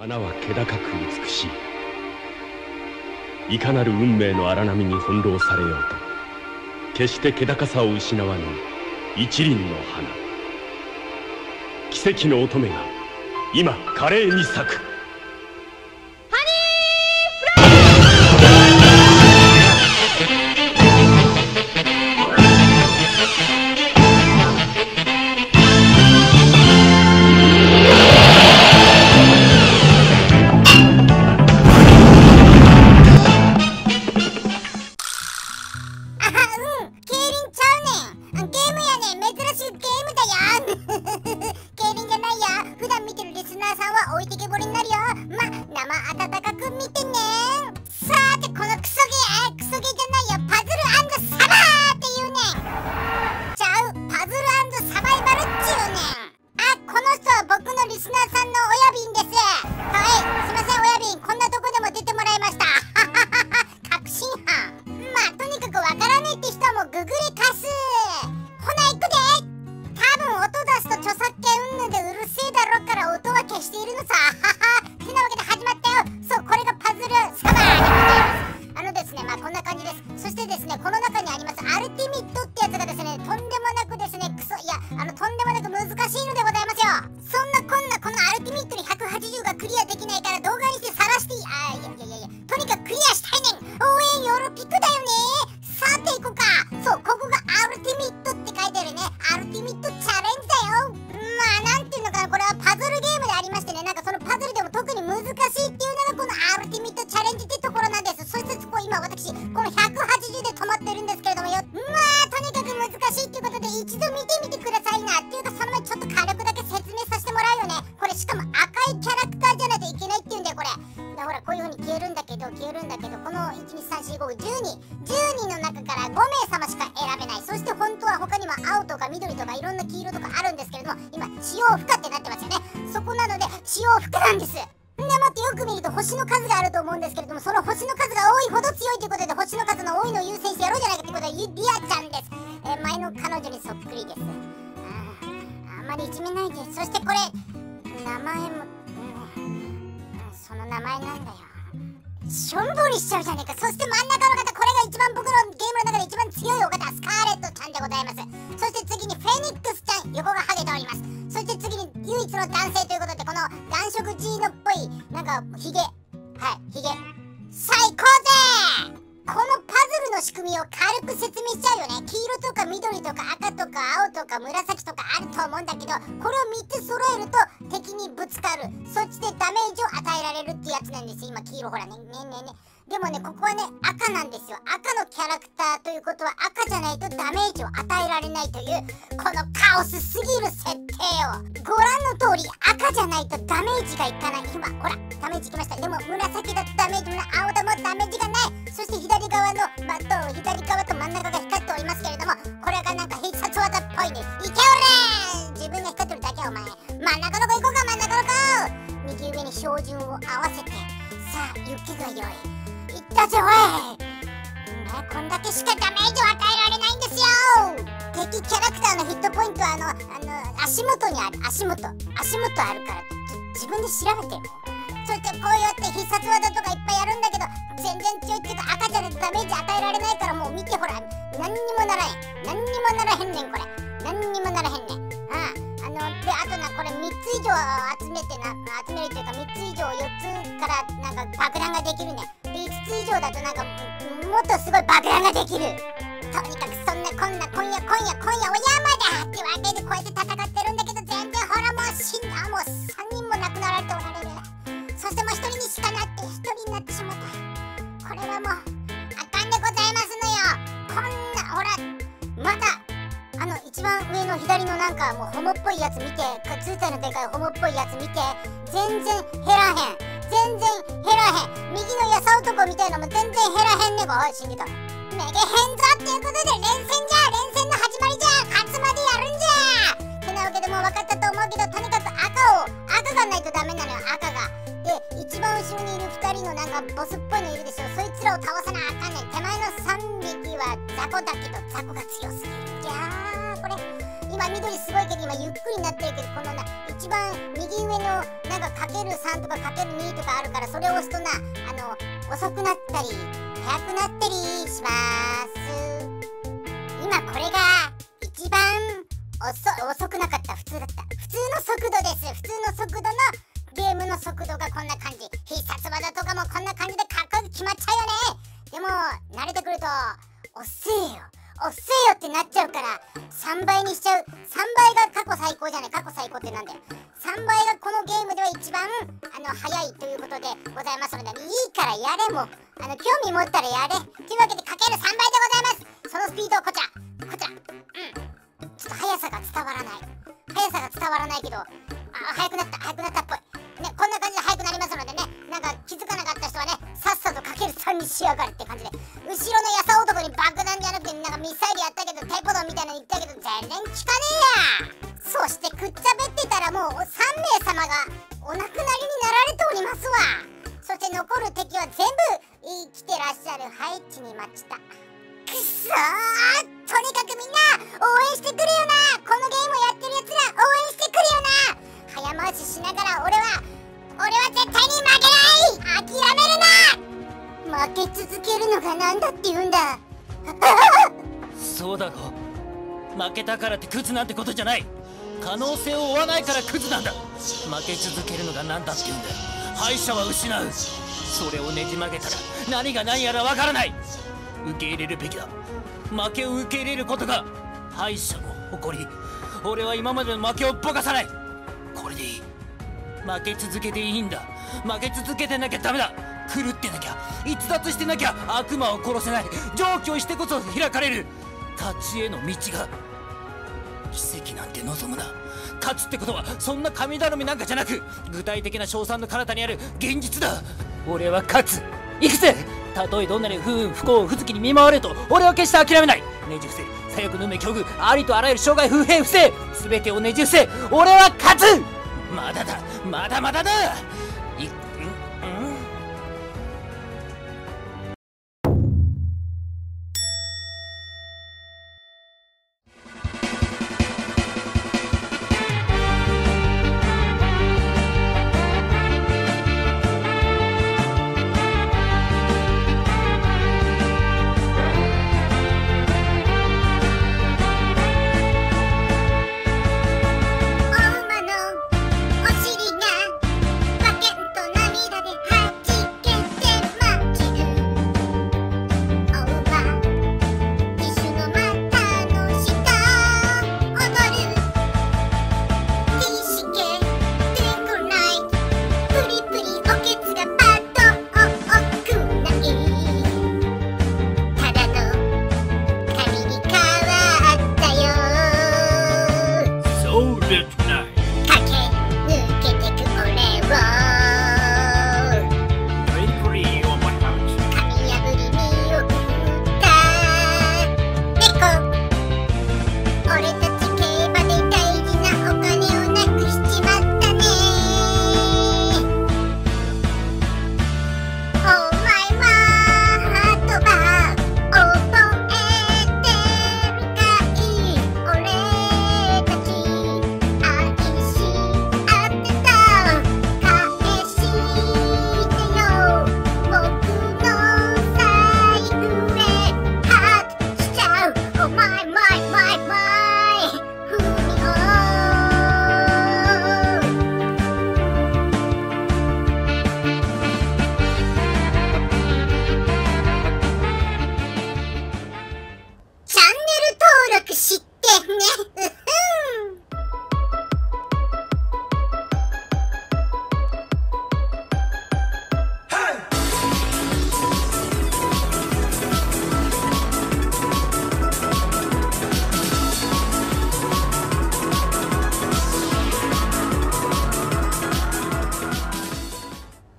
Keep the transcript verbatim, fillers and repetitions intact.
花は気高く美しい。いかなる運命の荒波に翻弄されようと、決して気高さを失わぬ一輪の花。奇跡の乙女が今華麗に咲く。あ、緑すごいけど今ゆっくりになってるけど、このな一番右上のなんかかけるさんとかかけるにとかあるから、それを押すとな、あの遅くなったり速くなったりします。今これが一番遅、遅くなかった、普通だった、普通の速度です。普通の速度のゲームの速度がこんな感じ。必殺技とかもこんな感じでかっこよく決まっちゃうよね。でも慣れてくるとおっせえよおっせえよってなっちゃうから、さんばいにしちゃう。さんばいが過去最高じゃない、過去最高ってなんだよ。さんばいがこのゲームでは一番あの早いということでございますので、いいからやれ、もうあの興味持ったらやれというわけで、かけるさんばいでございます。そのスピードをこちらこちら、うん、ちょっと速さが伝わらない、速さが伝わらないけど、あ、速くなった速くなったっぽいね。こんな感じで速くなりますのでね、なんか気づかなかった人はね、さっさとかけるさんにしやがるって感じで、後ろの優男に爆弾じゃなくてなんかミサイルやったけどテポドンみたいなの言ったけど全然効かねえや。そしてくっちゃべってたらもうさんめいさまがお亡くなりになられておりますわ。そして残る敵は全部生きてらっしゃるハイチに待ちた。くそー、とにかくみんな応援してくれよな。このゲームをやってるやつら応援してくれよな。早回ししながら俺は俺は絶対に負けない。諦めるな。負け続けるのがなんだって言うんだそうだろ、負けたからってクズなんてことじゃない。可能性を追わないからクズなんだ。負け続けるのがなんだって言うんだ。敗者は失う。それをねじ曲げたら何が何やらわからない。受け入れるべきだ。負けを受け入れることが敗者の誇り。俺は今までの負けをぼかさない。これでいい。負け続けていいんだ。負け続けてなきゃダメだ。狂ってなきゃ、逸脱してなきゃ、悪魔を殺せない。上京してこそ開かれる勝ちへの道が。奇跡なんて望むな。勝つってことはそんな神頼みなんかじゃなく、具体的な賞賛の彼方にある現実だ。俺は勝つ。行くぜ。たとえどんなに不運不幸不月に見舞われると、俺は決して諦めない。ねじ伏せ、左翼の目境遇、ありとあらゆる障害不平不正、全てをねじ伏せ、俺は勝つ。まだだ、まだまだだ。